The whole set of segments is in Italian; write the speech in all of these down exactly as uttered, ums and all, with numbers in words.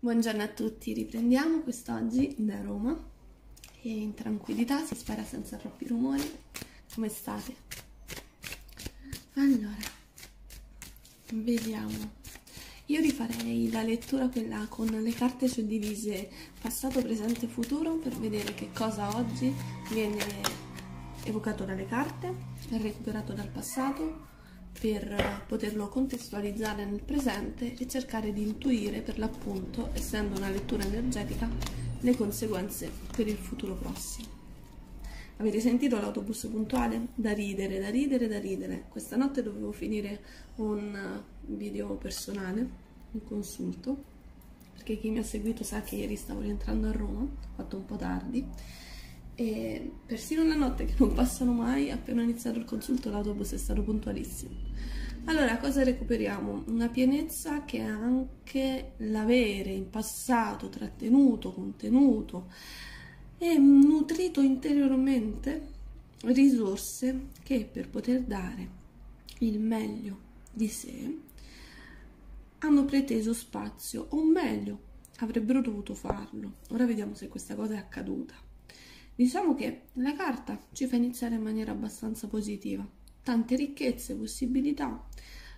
Buongiorno a tutti, riprendiamo quest'oggi da Roma e in tranquillità, si spera senza troppi rumori. Come state? Allora, vediamo. Io rifarei la lettura quella con le carte suddivise passato, presente e futuro per vedere che cosa oggi viene evocato dalle carte, recuperato dal passato, per poterlo contestualizzare nel presente e cercare di intuire, per l'appunto, essendo una lettura energetica, le conseguenze per il futuro prossimo. Avete sentito l'autobus puntuale? Da ridere, da ridere, da ridere. Questa notte dovevo finire un video personale, un consulto, perché chi mi ha seguito sa che ieri stavo rientrando a Roma, ho fatto un po' tardi, e persino la notte, che non passano mai, appena ho iniziato il consulto l'autobus è stato puntualissimo. Allora, cosa recuperiamo? Una pienezza che è anche l'avere in passato trattenuto, contenuto e nutrito interiormente risorse che, per poter dare il meglio di sé, hanno preteso spazio, o meglio avrebbero dovuto farlo. Ora vediamo se questa cosa è accaduta. Diciamo che la carta ci fa iniziare in maniera abbastanza positiva. Tante ricchezze, possibilità,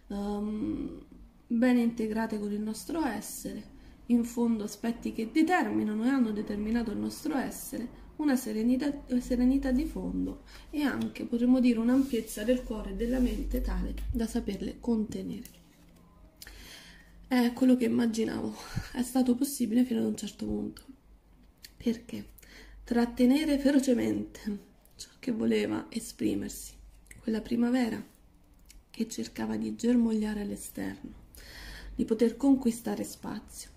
um, ben integrate con il nostro essere, in fondo aspetti che determinano e hanno determinato il nostro essere, una serenità, serenità di fondo e anche, potremmo dire, un'ampiezza del cuore e della mente tale da saperle contenere. È quello che immaginavo, è stato possibile fino ad un certo punto. Perché? Trattenere ferocemente ciò che voleva esprimersi, quella primavera che cercava di germogliare all'esterno, di poter conquistare spazio,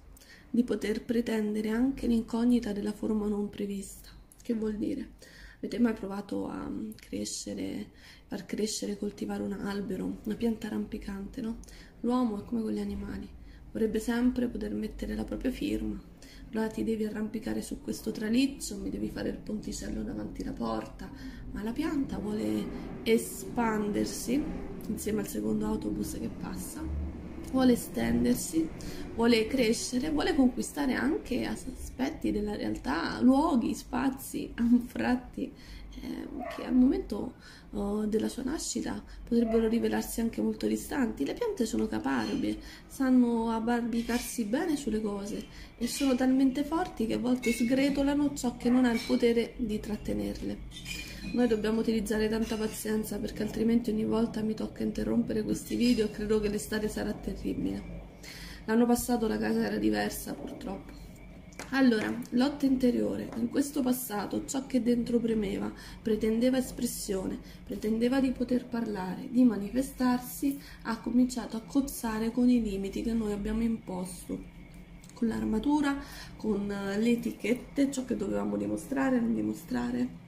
di poter pretendere anche l'incognita della forma non prevista. Che vuol dire? Avete mai provato a crescere, far crescere, coltivare un albero, una pianta rampicante, no? L'uomo è come con gli animali, vorrebbe sempre poter mettere la propria firma. Allora ti devi arrampicare su questo traliccio, mi devi fare il ponticello davanti alla porta, ma la pianta vuole espandersi insieme al secondo autobus che passa, vuole estendersi, vuole crescere, vuole conquistare anche aspetti della realtà, luoghi, spazi anfratti eh, che al momento oh, della sua nascita potrebbero rivelarsi anche molto distanti. Le piante sono caparbie, sanno abbarbicarsi bene sulle cose e sono talmente forti che a volte sgretolano ciò che non ha il potere di trattenerle. Noi dobbiamo utilizzare tanta pazienza, perché altrimenti ogni volta mi tocca interrompere questi video e credo che l'estate sarà terribile. L'anno passato la casa era diversa, purtroppo. Allora, lotta interiore. In questo passato ciò che dentro premeva, pretendeva espressione, pretendeva di poter parlare, di manifestarsi, ha cominciato a cozzare con i limiti che noi abbiamo imposto, con l'armatura, con le etichette, ciò che dovevamo dimostrare, non dimostrare,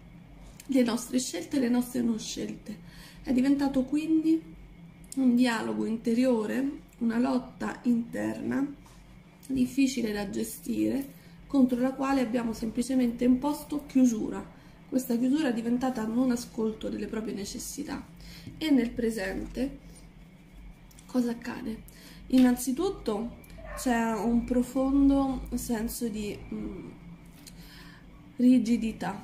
le nostre scelte e le nostre non scelte. È diventato quindi un dialogo interiore, una lotta interna difficile da gestire, contro la quale abbiamo semplicemente imposto chiusura. Questa chiusura è diventata non ascolto delle proprie necessità. E nel presente cosa accade? Innanzitutto c'è un profondo senso di mh, rigidità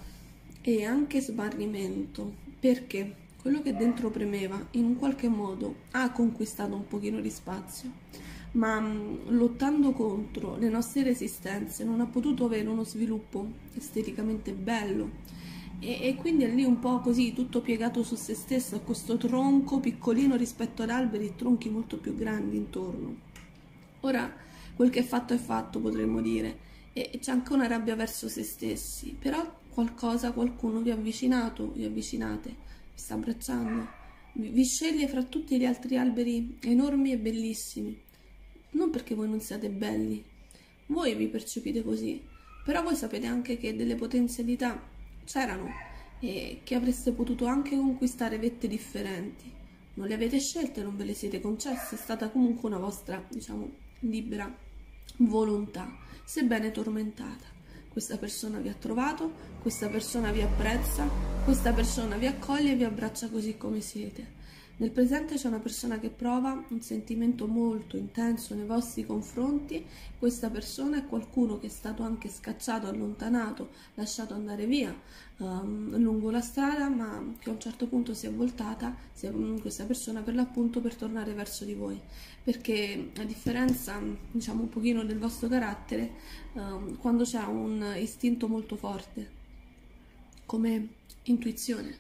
e anche smarrimento, perché quello che dentro premeva in un qualche modo ha conquistato un pochino di spazio, ma mh, lottando contro le nostre resistenze non ha potuto avere uno sviluppo esteticamente bello e, e quindi è lì un po' così, tutto piegato su se stesso, a questo tronco piccolino rispetto ad alberi e tronchi molto più grandi intorno. Ora quel che è fatto è fatto, potremmo dire, e c'è anche una rabbia verso se stessi, però qualcosa, qualcuno vi è avvicinato, vi avvicinate, vi sta abbracciando, vi sceglie fra tutti gli altri alberi enormi e bellissimi, non perché voi non siate belli, voi vi percepite così, però voi sapete anche che delle potenzialità c'erano e che avreste potuto anche conquistare vette differenti, non le avete scelte, non ve le siete concesse, è stata comunque una vostra, diciamo, libera volontà, sebbene tormentata. Questa persona vi ha trovato, questa persona vi apprezza, questa persona vi accoglie e vi abbraccia così come siete. Nel presente c'è una persona che prova un sentimento molto intenso nei vostri confronti. Questa persona è qualcuno che è stato anche scacciato, allontanato, lasciato andare via um, lungo la strada, ma che a un certo punto si è voltata, si è, questa persona per l'appunto, per tornare verso di voi, perché a differenza, diciamo, un pochino del vostro carattere, um, quando c'è un istinto molto forte come intuizione,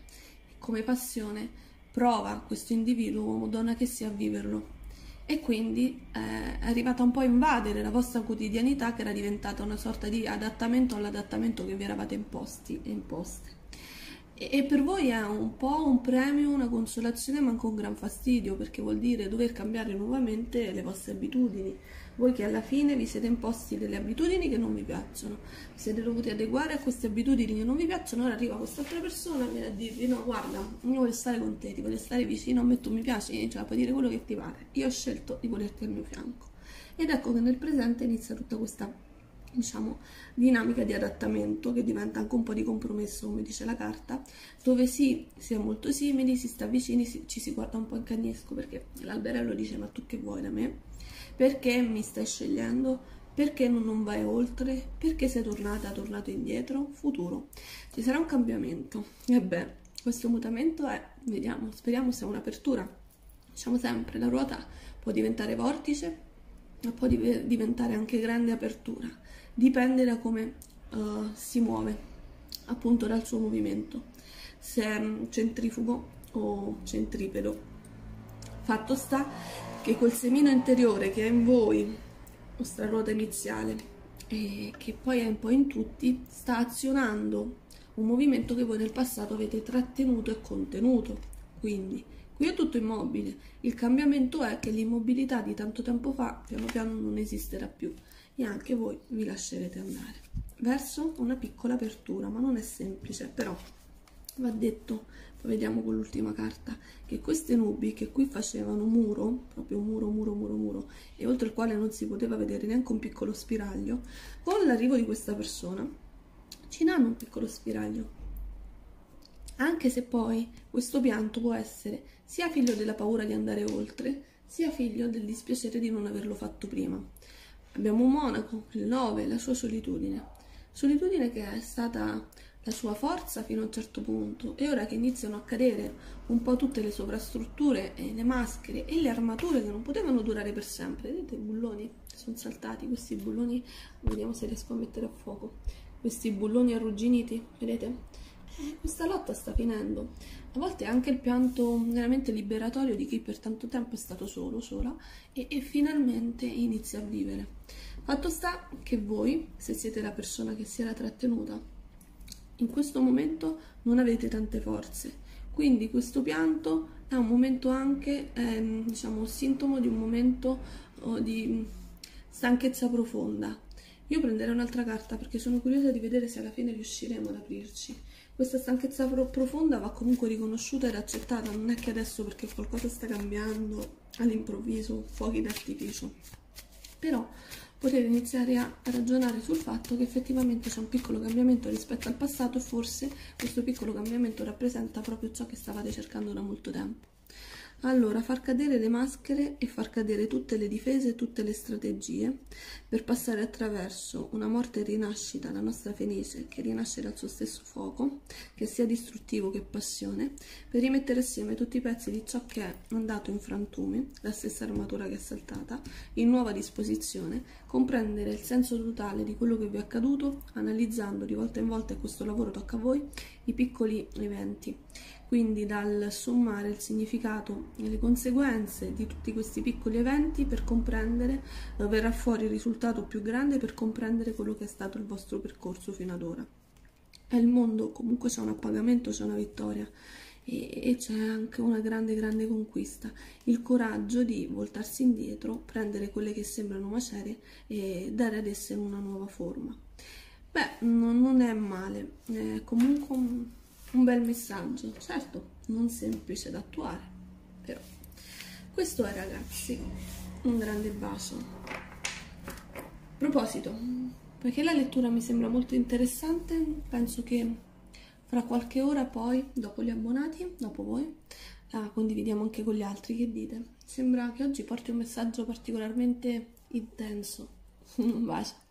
come passione, prova questo individuo, uomo o donna che sia, a viverlo, e quindi eh, è arrivata un po' a invadere la vostra quotidianità, che era diventata una sorta di adattamento all'adattamento che vi eravate imposti e imposte, e, e per voi è un po' un premio, una consolazione, ma anche un gran fastidio, perché vuol dire dover cambiare nuovamente le vostre abitudini. Voi che alla fine vi siete imposti delle abitudini che non vi piacciono, vi siete dovuti adeguare a queste abitudini che non vi piacciono, ora arriva quest'altra persona e viene a dirvi: no, guarda, io voglio stare con te, ti voglio stare vicino, a me tu mi piaci, cioè puoi dire quello che ti pare, io ho scelto di volerti al mio fianco. Ed ecco che nel presente inizia tutta questa, diciamo, dinamica di adattamento, che diventa anche un po' di compromesso, come dice la carta, dove si, si è molto simili, si sta vicini, si, ci si guarda un po' in cagnesco, perché l'alberello dice: ma tu che vuoi da me? Perché mi stai scegliendo? Perché non, non vai oltre? Perché sei tornata, tornato indietro? Futuro. Ci sarà un cambiamento. Ebbene, questo mutamento è, vediamo, speriamo sia un'apertura. Diciamo sempre, la ruota può diventare vortice, ma può div- diventare anche grande apertura. Dipende da come uh, si muove, appunto dal suo movimento. Se è centrifugo o centripedo. Fatto sta che quel semino interiore che è in voi, vostra ruota iniziale, e che poi è un po' in tutti, sta azionando un movimento che voi nel passato avete trattenuto e contenuto. Quindi qui è tutto immobile, il cambiamento è che l'immobilità di tanto tempo fa piano piano non esisterà più, e anche voi vi lascerete andare verso una piccola apertura, ma non è semplice. Però va detto, poi vediamo con l'ultima carta, che queste nubi che qui facevano muro, proprio muro, muro, muro, muro, e oltre il quale non si poteva vedere neanche un piccolo spiraglio, con l'arrivo di questa persona ci danno un piccolo spiraglio. Anche se poi questo pianto può essere sia figlio della paura di andare oltre, sia figlio del dispiacere di non averlo fatto prima. Abbiamo un monaco, il nove, la sua solitudine. Solitudine che è stata la sua forza fino a un certo punto, e ora che iniziano a cadere un po' tutte le sovrastrutture e le maschere e le armature che non potevano durare per sempre, vedete i bulloni sono saltati, questi bulloni, vediamo se riesco a mettere a fuoco questi bulloni arrugginiti, vedete? Eh, questa lotta sta finendo. A volte è anche il pianto veramente liberatorio di chi per tanto tempo è stato solo, sola, e, e finalmente inizia a vivere. Fatto sta che voi, se siete la persona che si era trattenuta, in questo momento non avete tante forze, quindi questo pianto è un momento anche, ehm, diciamo, sintomo di un momento oh, di stanchezza profonda. Io prenderò un'altra carta perché sono curiosa di vedere se alla fine riusciremo ad aprirci. Questa stanchezza pro profonda va comunque riconosciuta ed accettata, non è che adesso perché qualcosa sta cambiando all'improvviso, fuochi d'artificio. Però potete iniziare a ragionare sul fatto che effettivamente c'è un piccolo cambiamento rispetto al passato, e forse questo piccolo cambiamento rappresenta proprio ciò che stavate cercando da molto tempo. Allora, far cadere le maschere e far cadere tutte le difese e tutte le strategie per passare attraverso una morte e rinascita, la nostra Fenice, che rinasce dal suo stesso fuoco, che sia distruttivo che passione, per rimettere assieme tutti i pezzi di ciò che è andato in frantumi, la stessa armatura che è saltata, in nuova disposizione, comprendere il senso totale di quello che vi è accaduto, analizzando di volta in volta, e questo lavoro tocca a voi, i piccoli eventi. Quindi dal sommare il significato e le conseguenze di tutti questi piccoli eventi per comprendere, verrà fuori il risultato più grande per comprendere quello che è stato il vostro percorso fino ad ora. È il mondo, comunque c'è un appagamento, c'è una vittoria, e, e c'è anche una grande, grande conquista. Il coraggio di voltarsi indietro, prendere quelle che sembrano macerie e dare ad esse una nuova forma. Beh, non, non è male, è comunque un bel messaggio, certo non semplice da attuare, però questo è, ragazzi, un grande bacio. A proposito, perché la lettura mi sembra molto interessante, penso che fra qualche ora poi, dopo gli abbonati, dopo voi, la condividiamo anche con gli altri. Che dite? Sembra che oggi porti un messaggio particolarmente intenso. Un bacio.